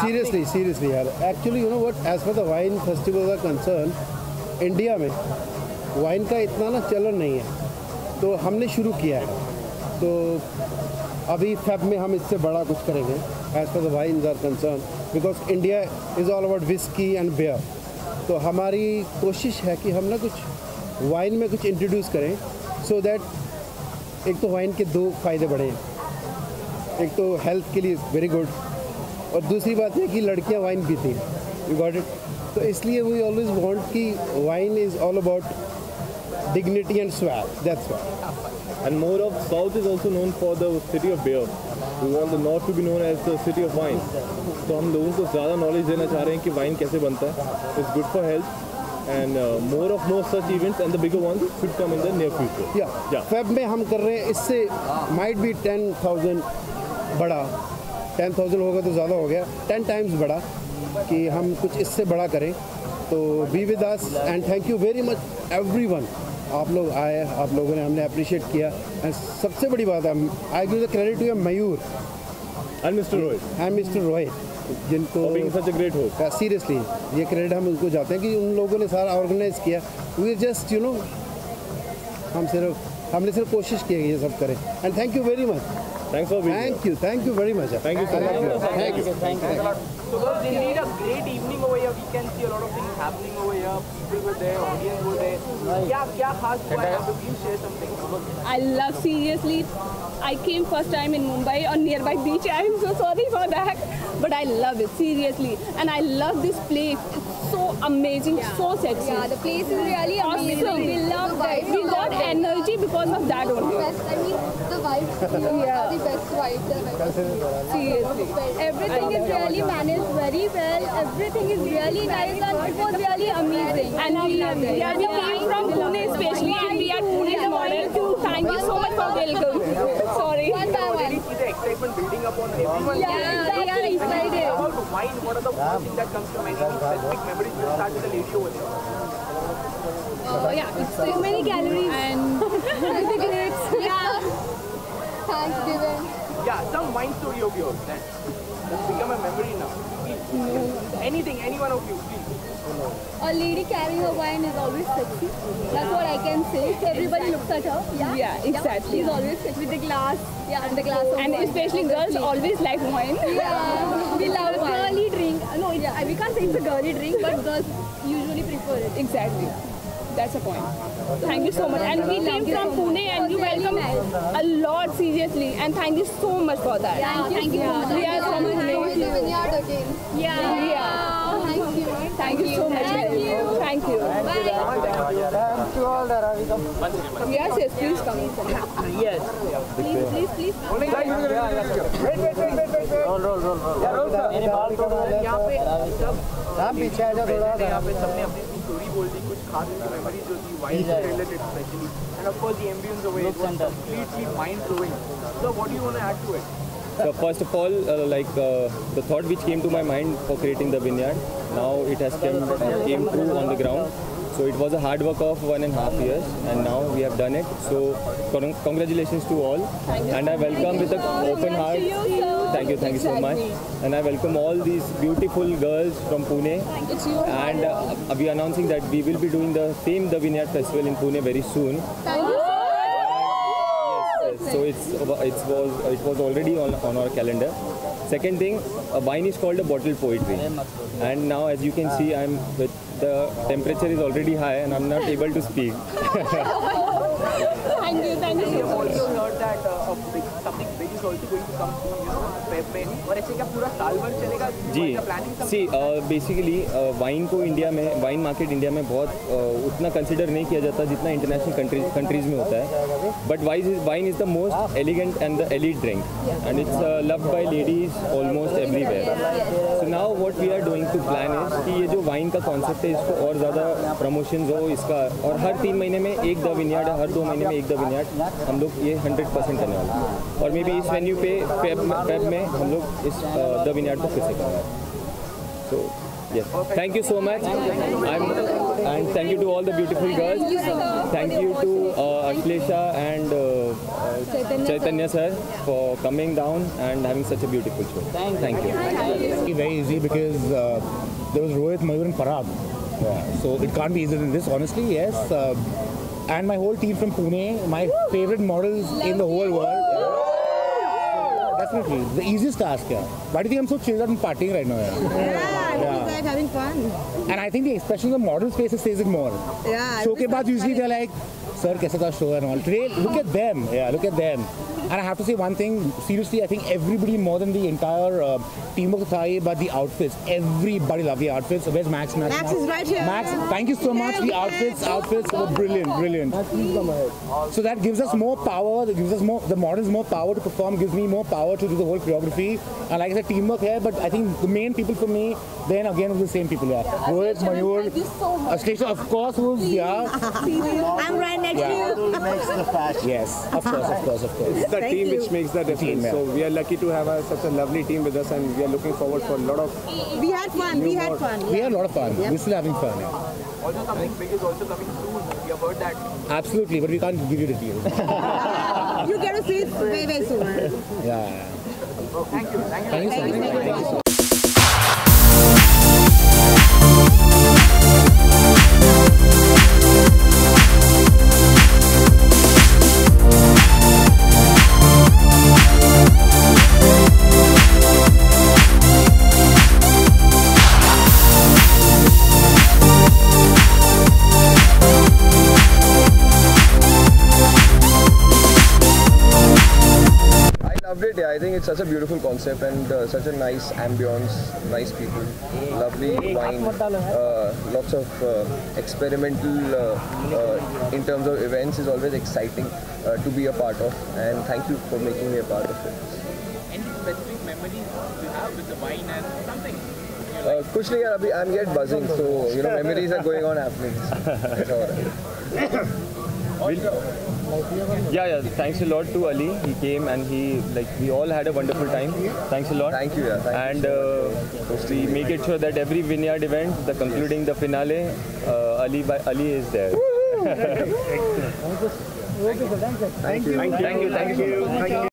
Seriously, yaar. Actually, you know what? As far the wine festivals are concerned, India में wine का इतना ना चलन नहीं है, तो हमने शुरू किया है. तो अभी फेब में हम इससे बड़ा कुछ करेंगे. As far the wines are concerned, because India is all about whiskey and beer. तो हमारी कोशिश है कि हम ना कुछ वाइन में कुछ इंट्रोड्यूस करें, so that एक तो वाइन के दो फायदे बड़े हैं. एक तो हेल्थ के लिए very good. और दूसरी बात है कि लड़कियां वाइन पीती हैं. You got it? तो इसलिए we always want कि wine is all about dignity and swag. That's why. And more of South is also known for the city of beer. We want the North to be known as the city of wine. तो हम लोगों को ज़्यादा knowledge देना चाह रहे हैं कि वाइन कैसे बनता है. It's good for health and more such events and the bigger ones should come in the near future. Yeah. Feb में हम कर रहे हैं. इससे might be 10,000 बड़ा. 10,000 होगा तो ज़्यादा हो गया. 10 times बड़ा कि हम कुछ इससे बड़ा करें. तो be with us and thank you very much everyone. आप लोग आए, आप लोगों ने हमने appreciate किया. And सबसे बड़ी बात है, I give the credit to Mayur and Mr. Rohit. जिनको for being such a great host. Seriously, ये credit हम उनको जाते हैं कि उन लोगों ने सारा organize किया. We just you know हमने सिर्फ कोशिश की है ये सब करें. And thank you very much. Thanks for being here. Thank you very much. Thank you so much. Thank you. So guys, we need a great evening over here. We can see a lot of things happening over here. People were there, audience were there. क्या खास हुआ है? Can you share something? I love seriously. I came first time in Mumbai on nearby beach. I am so sorry for that, but I love it seriously, and I love this place. It's so amazing, so sexy. Yeah, the place is really amazing. Awesome. We love that. We got energy because of that only. The best vibe. Seriously. Everything is really managed very well. Everything is really nice and it was really amazing. And we love it. Yeah, we came from Pune especially and we are Pune's model. Thank you so much for welcoming. Sorry. Already see the excitement building up on everyone. Yeah, we are excited. About wine, what are the first thing that comes to mind? Any specific memories you start with the lady over there? Yeah, it's so many calories. And the grapes. Thanksgiving. Yeah, some wine story of yours that has become a memory now. Anything, any one of you, please. A lady carrying her wine is always sexy. That's what I can say. Everybody looks at her. Yeah, exactly. She's always sexy with the glass. Yeah, and the glass. And especially girls always like wine. Yeah, we love girly drink. No, we can't say it's a girly drink, but girls usually prefer it. Exactly. That's the point. Thank you so much. And we came from Pune and you welcomed a lot seriously. And thank you so much for that. Thank you. We are from the vineyard again. Yeah. Thank you so much. Thank you. Thank you all that have come. Yes, please come. Yes. Please come. Wait. Roll. मेरे बाल को यहाँ पे सब पीछे आ जाओ थोड़ा. यहाँ पे सबने अपनी story बोल दी. खास मेमोरीज जो थी wine related specially and of course the ambience the way it was completely mind blowing. So what do you want to add to it? So first of all the thought which came to my mind for creating the vineyard, now it has came true on the ground. So it was a hard work of 1.5 years and now we have done it. So congratulations to all. And I welcome with an open heart. Thank you so much. And I welcome all these beautiful girls from Pune. And we are announcing that we will be doing the Vineyard Festival in Pune very soon. Thank you. Yes. So it was already on our calendar. Second thing, a wine is called a bottled poetry, and now as you can see, the temperature is already high, and I'm not able to speak. Thank you. We have also heard that something big is also going to come soon, Feb में. और ऐसे क्या पूरा साल भर चलेगा? जी. See, basically wine को India में, wine market India में बहुत उतना consider नहीं किया जाता जितना international countries में होता है. But wine is the most elegant and the elite drink, and it's loved by ladies almost everywhere. So now what we are doing to plan is कि ये जो wine का concept है इसको और ज़्यादा promotions हो इसका. और हर 3 महीने में एक The Vineyard, हर 2 महीने में एक The Vineyard, हम लोग ये 100% करने वाले हैं. और मे बी इस वेन्यू पे फेब में हम लोग इस The Vineyard को फिक्स करेंगे. तो Yes. Thank you so much. And thank you to all the beautiful girls. Thank you to Ashlesha and Chaitanya sir for coming down and having such a beautiful show. Thank you. It's very easy because there was Rohit, Mayur and Parag. Yeah. So it can't be easier than this, honestly, yes. And my whole team from Pune, my favorite models in the whole world. Definitely. The easiest task, yeah. Why do you think I'm so chilled out and partying right now? Yeah, I think you guys are having fun. And I think the expression of the model space says it more. Yeah. Show ke baad usually they're like, sir, kaisa tha show and all. Today, look at them. Yeah, look at them. And I have to say one thing, seriously, I think everybody more than the entire team of the Thai, but the outfits. Everybody loved the outfits. So where's Max? Max is right here. Max, thank you so much. The outfits were brilliant, brilliant. So that gives us more power. That gives us more, the models more power to perform, gives me more power to do the whole choreography. And like I said, teamwork here, but I think the main people for me, then again, were the same people here. Rohit, Mayur, Ashlesha, of course, who's, yeah. I'm right next to you. Yes, of course, of course, of course. The team which makes the difference. So we are lucky to have such a lovely team with us, and we are looking forward for a lot of. We had fun. We had fun. We had a lot of fun. We're still having fun. Also, something big is also coming soon. We have heard that. Absolutely, but we can't give you the deal. You get to see it very, very soon. Yeah. Thank you. Thank you so much. I think it's such a beautiful concept and such a nice ambience, nice people, lovely wine, lots of experimental in terms of events is always exciting to be a part of, and thank you for making me a part of it. Any specific memories you have with the wine and something? Kuch nahi yaar, I'm yet buzzing, so you know memories are going on happening. That's all right. Yeah. Thanks a lot to Ali. He came and he, like, we all had a wonderful time. Thanks a lot. Thank you. Yeah. Thank you. And we make it sure that every vineyard event, the concluding the finale, Ali is there. Thank you. Thank you.